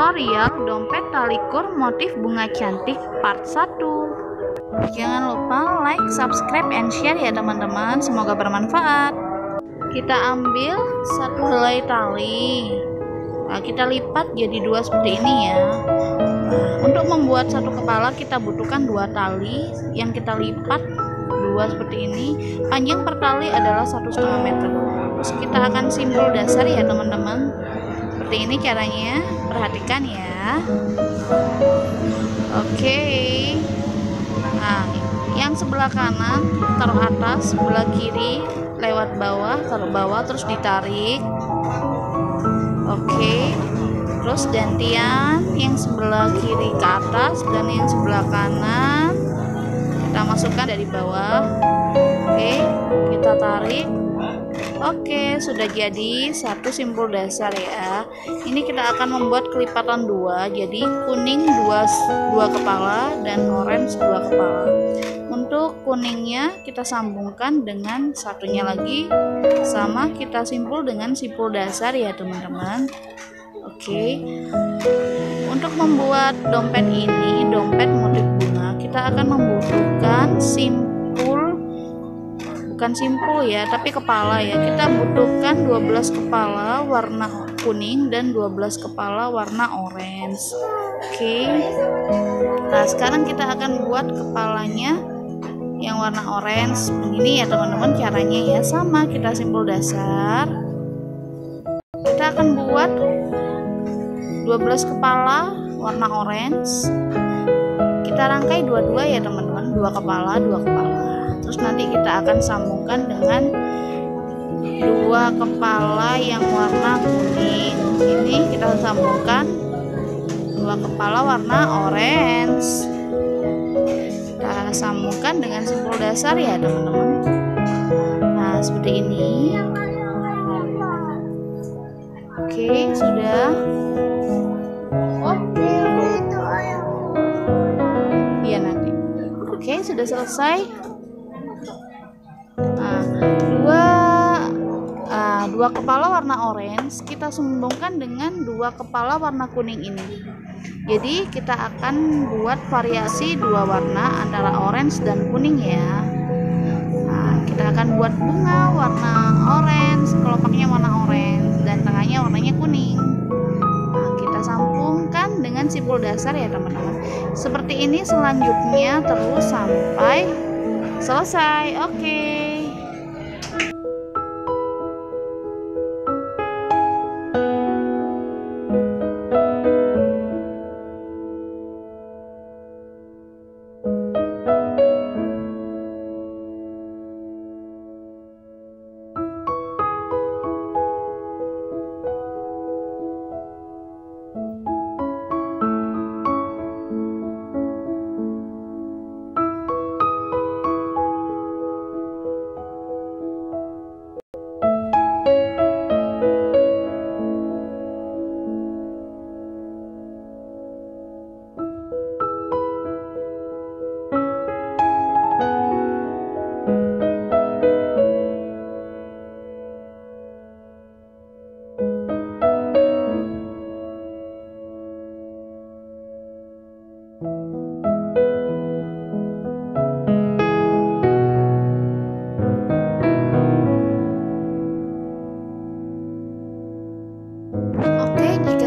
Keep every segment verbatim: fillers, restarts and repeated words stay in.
tutorial dompet talikur motif bunga cantik part satu. Jangan lupa like, subscribe, and share ya teman-teman. Semoga bermanfaat. Kita ambil satu helai tali. Nah, kita lipat jadi dua seperti ini ya. Untuk membuat satu kepala kita butuhkan dua tali yang kita lipat dua seperti ini. Panjang per tali adalah satu setengah meter. Terus kita akan simbol dasar ya teman-teman. Seperti ini caranya, perhatikan ya. Oke. Okay. Nah, yang sebelah kanan taruh atas, sebelah kiri lewat bawah, taruh bawah terus ditarik. Oke. Okay. Terus gantian yang sebelah kiri ke atas dan yang sebelah kanan kita masukkan dari bawah. Oke, okay. Kita tarik. Oke, sudah jadi satu simbol dasar ya. Ini kita akan membuat kelipatan dua, jadi kuning dua, dua kepala dan orange dua kepala. Untuk kuningnya kita sambungkan dengan satunya lagi, sama kita simpul dengan simpul dasar ya teman-teman. Oke, untuk membuat dompet ini, dompet motif bunga, kita akan membutuhkan simpul, bukan simpul ya, tapi kepala ya. Kita butuhkan dua belas kepala warna kuning dan dua belas kepala warna orange. Oke. Okay. Nah, sekarang kita akan buat kepalanya yang warna orange. Begini ya teman-teman caranya ya. Sama, kita simpul dasar. Kita akan buat dua belas kepala warna orange. Kita rangkai dua-dua ya teman-teman, dua kepala, dua kepala. Terus nanti kita akan sambungkan dengan dua kepala yang warna kuning. Ini kita sambungkan dua kepala warna orange. Kita sambungkan dengan simpul dasar ya teman-teman. Nah, seperti ini. Oke, sudah. Oke. Iya nanti. Oke, sudah selesai. Dua kepala warna orange kita sambungkan dengan dua kepala warna kuning ini. Jadi kita akan buat variasi dua warna antara orange dan kuning ya. Nah, kita akan buat bunga warna orange, kelopaknya warna orange dan tengahnya warnanya kuning. Nah, kita sambungkan dengan simpul dasar ya teman-teman. Seperti ini selanjutnya terus sampai selesai. Oke. Okay.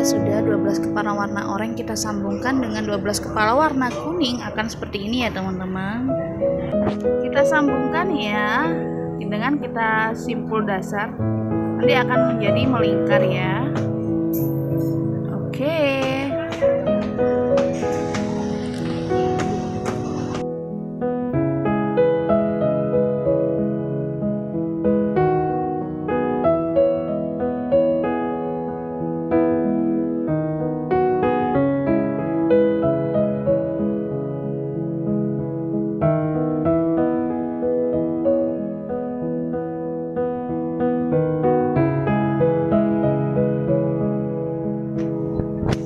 Sudah dua belas kepala warna oranye kita sambungkan dengan dua belas kepala warna kuning akan seperti ini ya teman-teman. Kita sambungkan ya dengan kita simpul dasar. Nanti akan menjadi melingkar ya. Oke.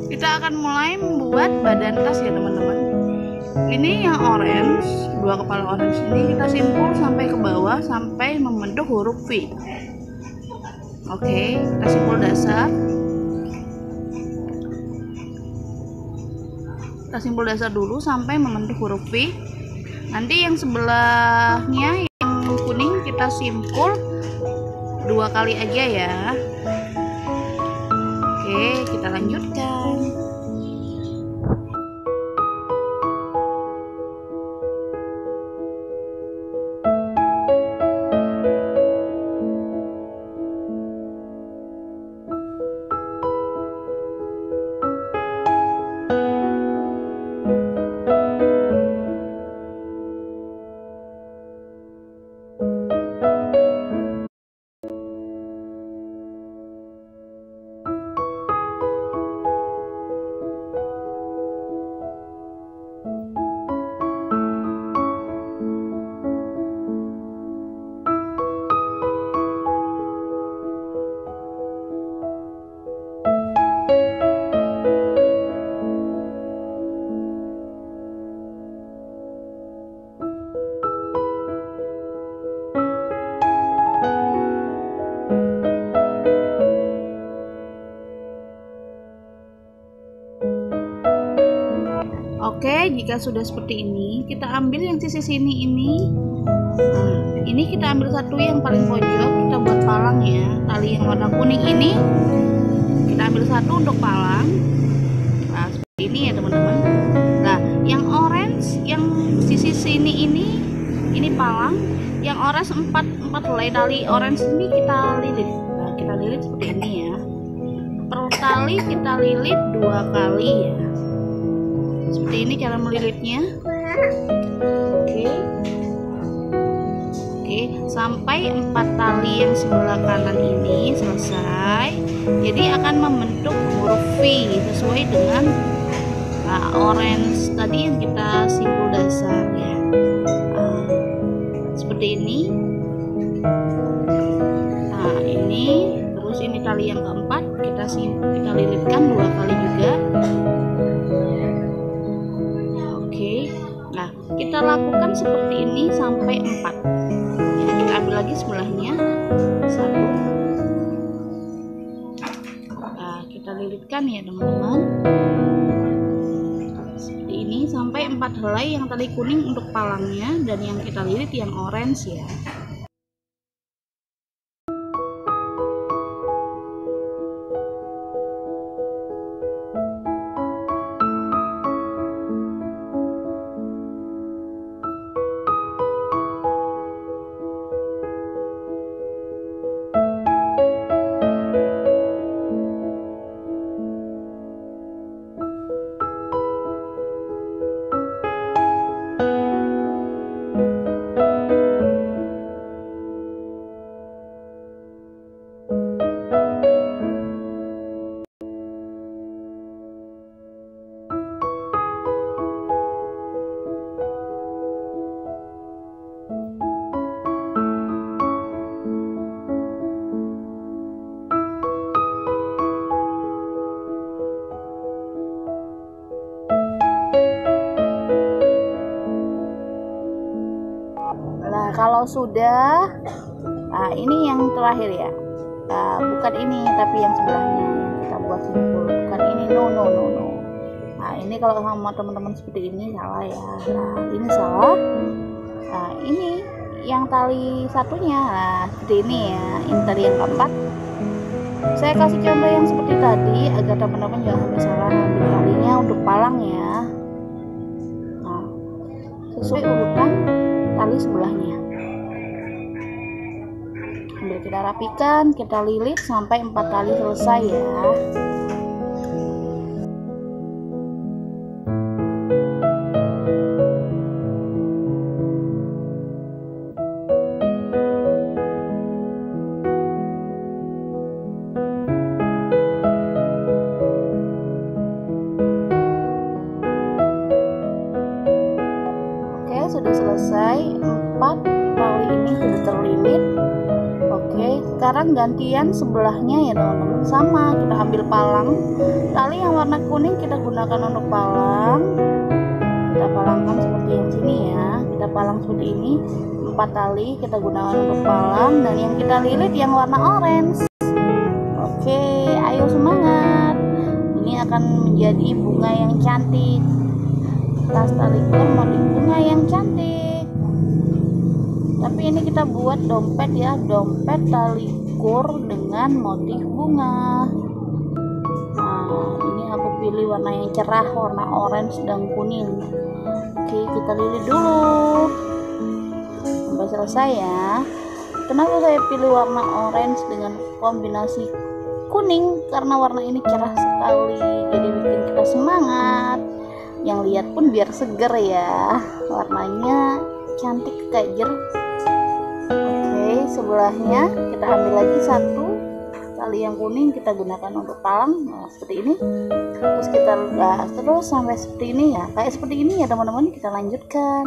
Kita akan mulai membuat badan tas ya teman-teman. Ini yang orange, dua kepala orange ini kita simpul sampai ke bawah sampai membentuk huruf V. Oke, kita simpul dasar. kita simpul dasar dulu sampai membentuk huruf V. Nanti yang sebelahnya yang kuning kita simpul dua kali aja ya. Oke, kita lanjutkan. Oke, jika sudah seperti ini, kita ambil yang sisi sini ini. Nah, ini kita ambil satu yang paling pojok, kita buat palang ya. Tali yang warna kuning ini kita ambil satu untuk palang. Nah, seperti ini ya teman-teman. Nah, yang orange yang sisi sini ini ini palang. Yang orange empat empat helai tali orange ini kita lilit. Nah, kita lilit seperti ini ya. Per tali kita lilit dua kali ya. Seperti ini cara melilitnya. Oke. Oke, sampai empat tali yang sebelah kanan ini selesai. Jadi akan membentuk huruf V sesuai dengan uh, orange tadi yang kita simpul dasar ya. Uh, seperti ini. Nah, ini terus ini tali yang keempat kita simpul, kita lilitkan dua kali juga. Nah, kita lakukan seperti ini sampai empat ya, kita ambil lagi sebelahnya satu. Nah, kita lilitkan ya teman-teman seperti ini sampai empat helai yang tadi kuning untuk palangnya, dan yang kita lilit yang orange ya. Kalau sudah, nah ini yang terakhir ya, nah, bukan ini tapi yang sebelahnya kita buat simpul, bukan ini, no no no no. Nah, ini kalau sama teman-teman seperti ini salah ya. Nah, ini salah. Nah, ini yang tali satunya, nah seperti ini ya, ini tali yang keempat. Saya kasih contoh yang seperti tadi agar teman-teman jangan sampai salah ambil talinya untuk palang ya. Nah, sesuai urutan tali sebelahnya. Ambil kita rapikan, kita lilit sampai empat kali selesai ya. Oke, sudah selesai. Empat kali ini sudah terlilit. Oke, sekarang gantian sebelahnya ya teman-teman. Sama, kita ambil palang. Tali yang warna kuning kita gunakan untuk palang. Kita palangkan seperti yang sini ya. Kita palang seperti ini. Empat tali kita gunakan untuk palang. Dan yang kita lilit yang warna orange. Oke, ayo semangat. Ini akan menjadi bunga yang cantik. Lestarikan motif bunga yang cantik. Tapi ini kita buat dompet ya, dompet tali kur dengan motif bunga. Nah, ini aku pilih warna yang cerah, warna orange dan kuning. Oke, kita lilit dulu sampai selesai ya. Kenapa saya pilih warna orange dengan kombinasi kuning? Karena warna ini cerah sekali, jadi bikin kita semangat. Yang lihat pun biar seger ya, warnanya cantik kayak jeruk. Oke, sebelahnya kita ambil lagi satu tali yang kuning, kita gunakan untuk palang. Nah, seperti ini. Terus kita gas terus sampai seperti ini ya, kayak seperti ini ya teman-teman. Kita lanjutkan.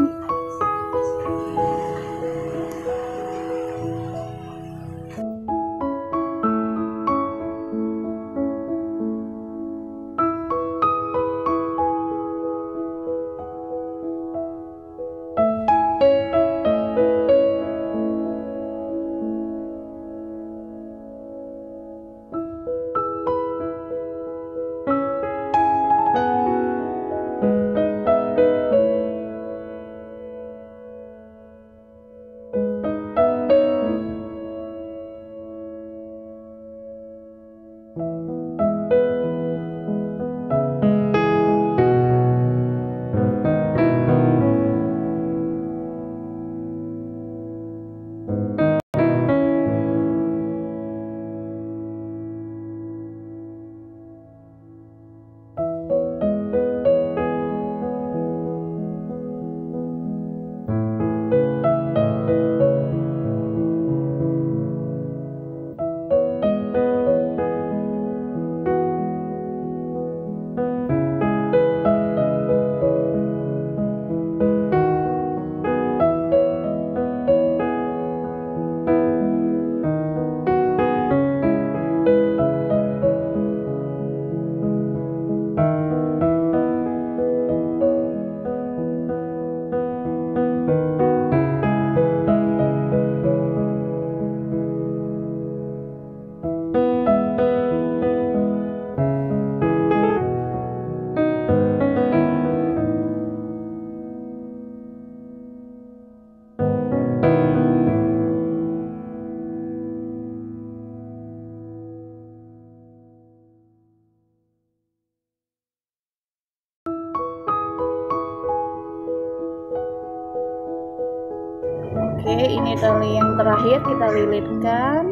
Oke, ini tali yang terakhir kita lilitkan.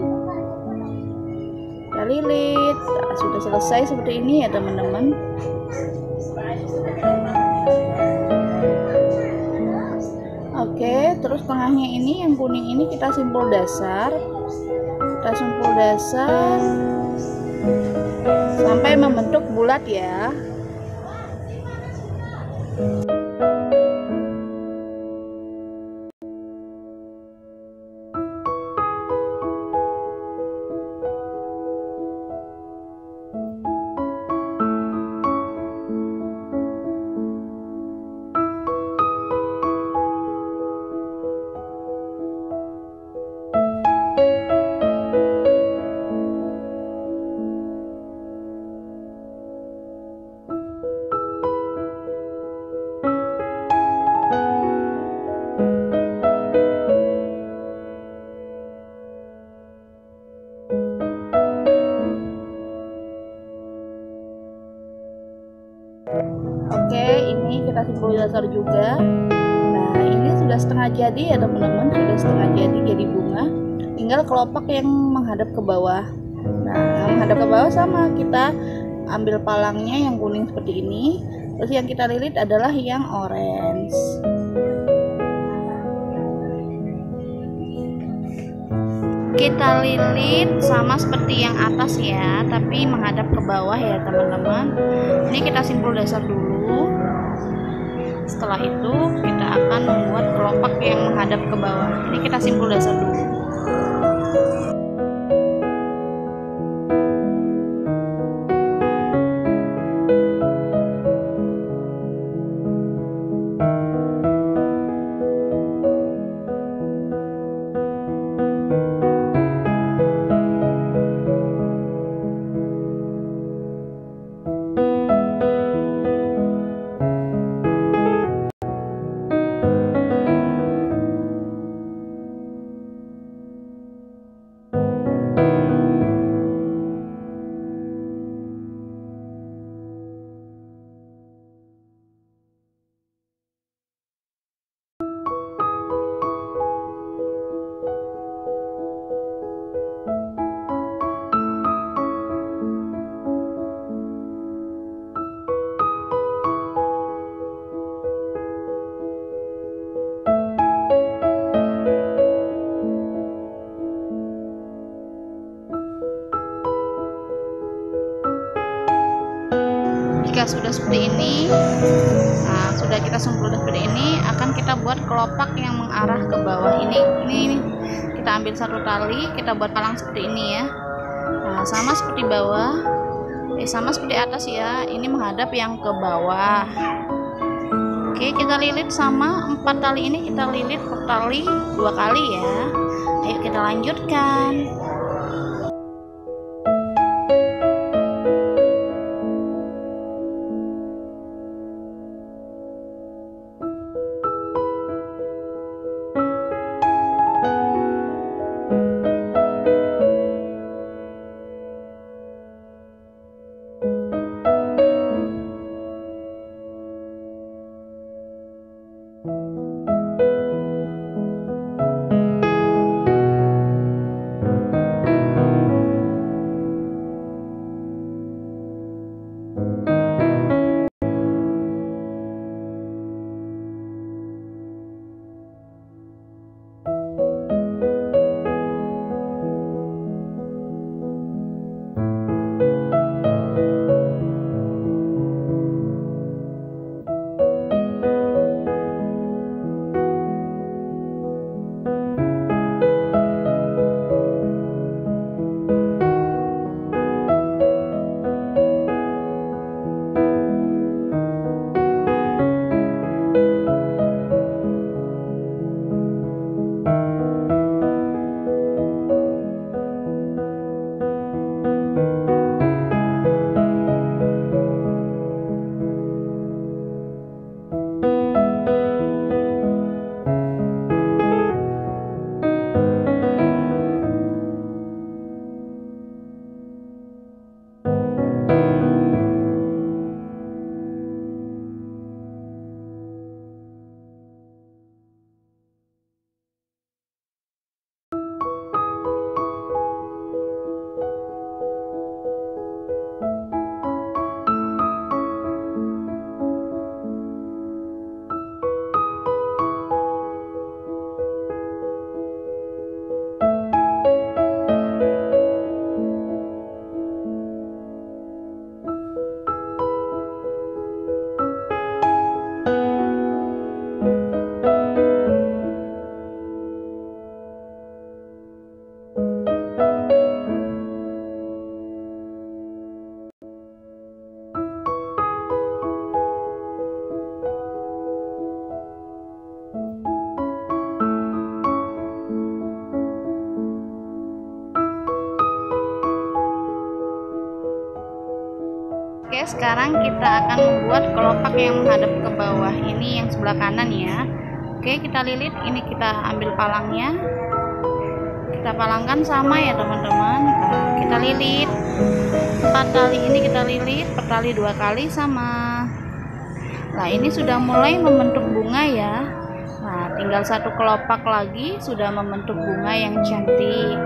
Kita lilit, nah, sudah selesai seperti ini ya teman-teman. Oke, terus tengahnya ini yang kuning ini kita simpul dasar. Kita simpul dasar sampai membentuk bulat ya. Simpul dasar juga. Nah, ini sudah setengah jadi ya teman-teman, sudah setengah jadi jadi bunga. Tinggal kelopak yang menghadap ke bawah. Nah, yang menghadap ke bawah sama kita ambil palangnya yang kuning seperti ini. Terus yang kita lilit adalah yang orange. Kita lilit sama seperti yang atas ya, tapi menghadap ke bawah ya teman-teman. Ini kita simpul dasar dulu. Setelah itu kita akan membuat kelopak yang menghadap ke bawah. Ini kita simpul dasar dulu. Jika sudah seperti ini, nah, sudah kita simpul seperti ini, akan kita buat kelopak yang mengarah ke bawah. Ini, ini, ini kita ambil satu tali, kita buat palang seperti ini ya. Nah, sama seperti bawah, eh, sama seperti atas ya. Ini menghadap yang ke bawah. Oke, kita lilit sama empat tali ini, kita lilit per tali dua kali ya. Ayo kita lanjutkan. Sekarang kita akan membuat kelopak yang menghadap ke bawah. Ini yang sebelah kanan ya. Oke, kita lilit. Ini kita ambil palangnya, kita palangkan sama ya teman-teman. Nah, kita lilit empat tali ini, kita lilit per tali dua kali sama. Nah, ini sudah mulai membentuk bunga ya. Nah, tinggal satu kelopak lagi sudah membentuk bunga yang cantik.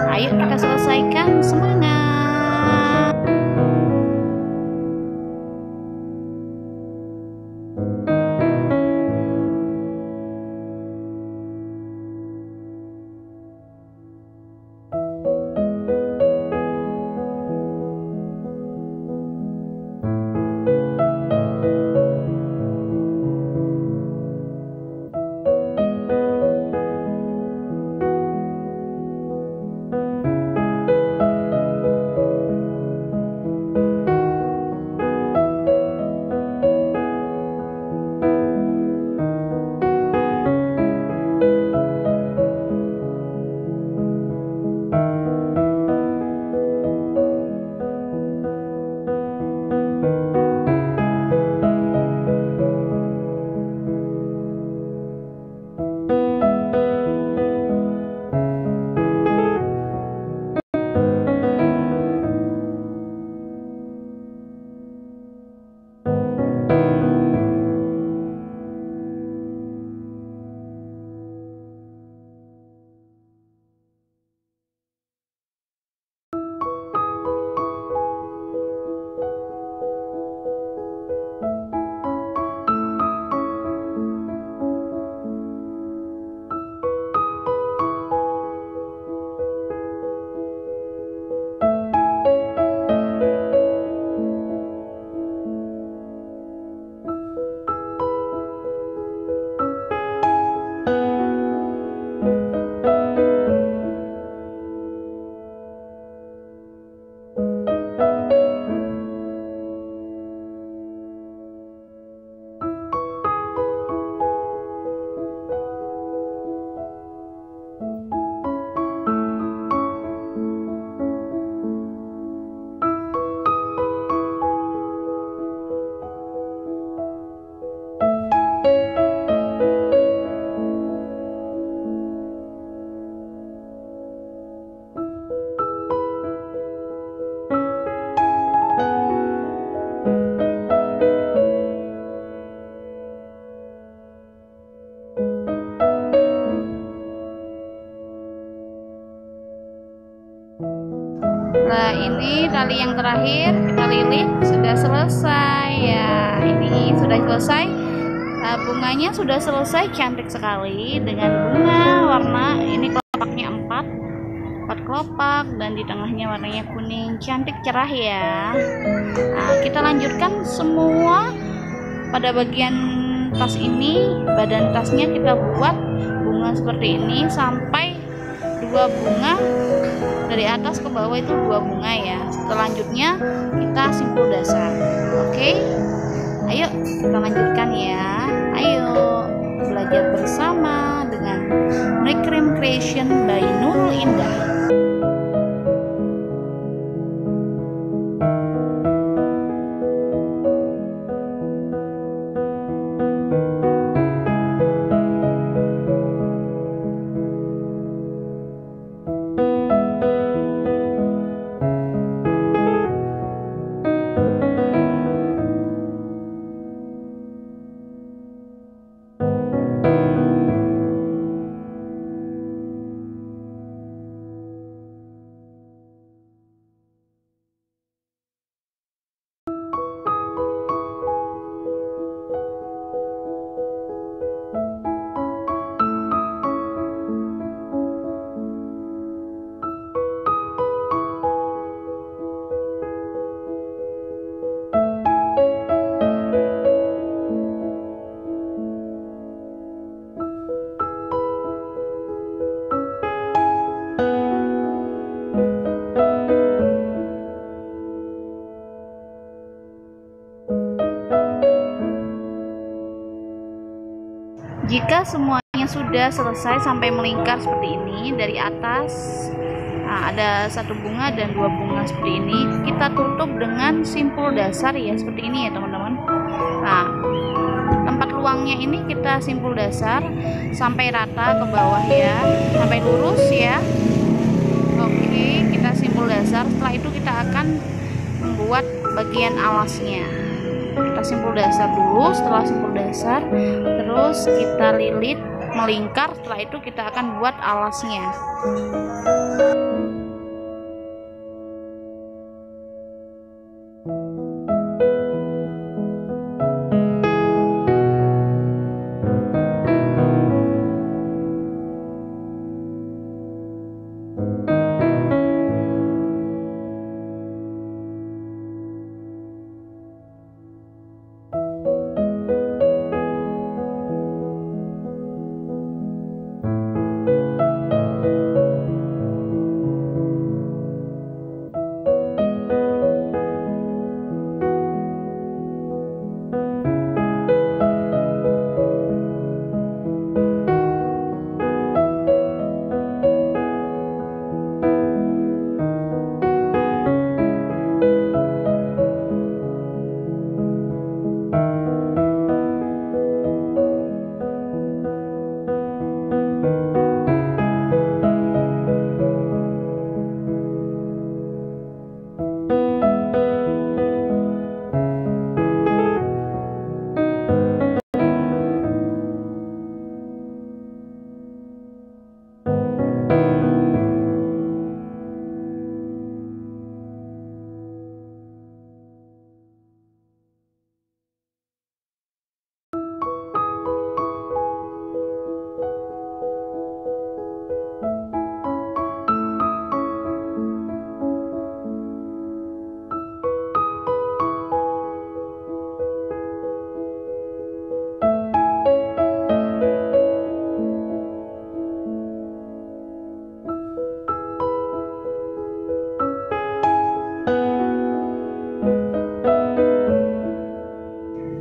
Nah, ayo kita selesaikan, semangat. tali yang terakhir kita lilit, sudah selesai ya. Ini sudah selesai, uh, bunganya sudah selesai, cantik sekali dengan bunga warna ini kelopaknya empat empat kelopak dan di tengahnya warnanya kuning, cantik cerah ya. Nah, kita lanjutkan semua pada bagian tas ini, badan tasnya kita buat bunga seperti ini sampai dua bunga dari atas ke bawah, itu dua bunga ya. Selanjutnya kita simpul dasar. Oke, ayo kita lanjutkan ya. Ayo belajar bersama dengan Macrame Creation by Nurul Indah. Jika semuanya sudah selesai sampai melingkar seperti ini dari atas, nah ada satu bunga dan dua bunga seperti ini, kita tutup dengan simpul dasar ya, seperti ini ya teman-teman. Nah, tempat luangnya ini kita simpul dasar sampai rata ke bawah ya, sampai lurus ya. Oke, kita simpul dasar. Setelah itu kita akan membuat bagian alasnya. Kita simpul dasar dulu, setelah simpul dasar terus kita lilit melingkar, setelah itu kita akan buat alasnya.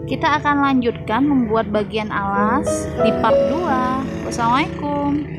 Kita akan lanjutkan membuat bagian alas di part dua. Wassalamualaikum.